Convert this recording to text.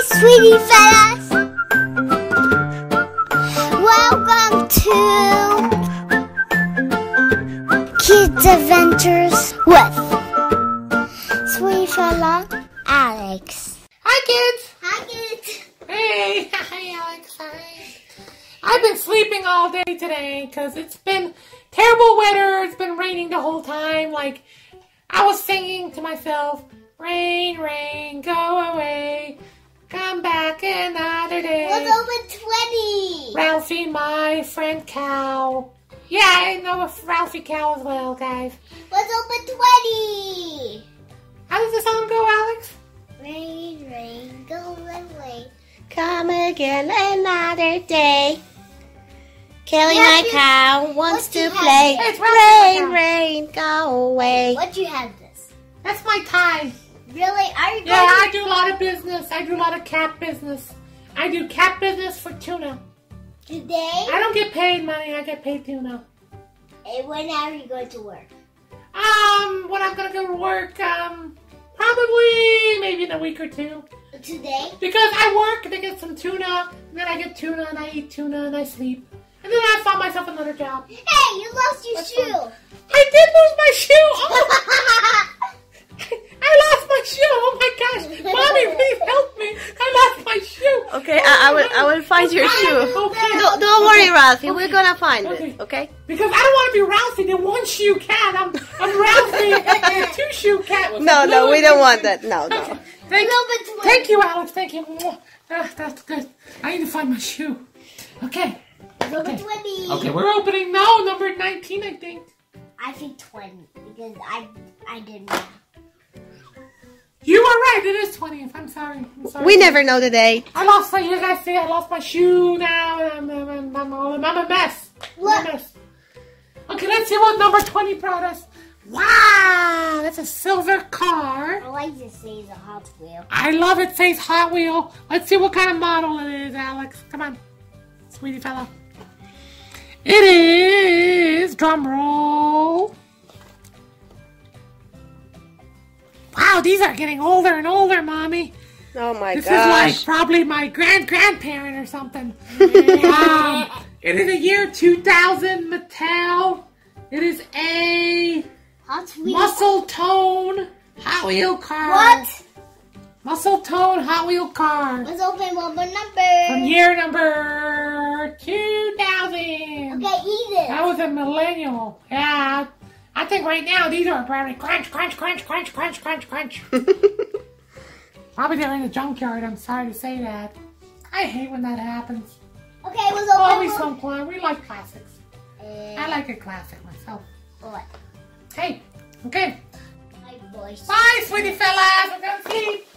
Hi, Sweetie Fellas! Welcome to Kids Adventures with Sweetie Fella Aleks. Hi, kids! Hi, kids! Hey! Hi, Aleks. Hi. I've been sleeping all day today because it's been terrible weather. It's been raining the whole time. Like, I was singing to myself, rain, rain, go away, come back another day. What's over 20? Ralphie, my friend cow. Yeah, I know a Ralphie cow as well, guys. What's over 20? How does the song go, Aleks? Rain, rain, go away, come again another day. Kelly, my cow, wants to play. Rain, rain, go away. What do you have this? That's my tie. Really? Are you? Yeah, I do a lot of business. I do a lot of cat business. I do cat business for tuna. Today? I don't get paid money. I get paid tuna. And when are you going to work? When I'm gonna go to work? Probably maybe in a week or two. Today? Because I work to get some tuna, and then I get tuna, and I eat tuna, and I sleep. And then I found myself another job. Hey, you lost your shoe. I did lose my shoe. Oh my. I lost my shoe. Oh my gosh. Mommy, please help me. I lost my shoe. Okay, I will find your shoe. Okay. No, don't worry, Ralphie. Okay. We're going to find it, okay? Because I don't want to be Ralphie the one-shoe cat. I'm Ralphie the two-shoe cat. No, we don't want that. No, okay. No. Thank you, Aleks. Thank you. That's good. I need to find my shoe. Okay. Number 20. Okay, we're opening now. Number 19, I think. I think 20 because I didn't know. You were right. It is 20th. I'm sorry. We never know the day. I lost my. You guys see, I lost my shoe now. I'm a mess. What? I'm a mess. Okay, let's see what number 20 brought us. Wow, that's a silver car. I like this. Says a Hot Wheel. I love it. Says Hot Wheel. Let's see what kind of model it is, Aleks. Come on, Sweetie Fella. It is, drum roll. Wow, these are getting older and older, Mommy. Oh my gosh. This is like probably my grandparent or something. It is the year 2000 Mattel. It is a Muscle Tone Hot Wheel car. What? Muscle Tone Hot Wheel car. Let's open one more number. From year number 2000. Okay, eat it. I was a millennial. Yeah. I think right now these are probably crunch. Probably they're in the junkyard. I'm sorry to say that. I hate when that happens. Okay, it was always some fun. We like classics. I like a classic myself. What? Hey. Okay. Bye, Sweetie Fellas. I'm going to sleep.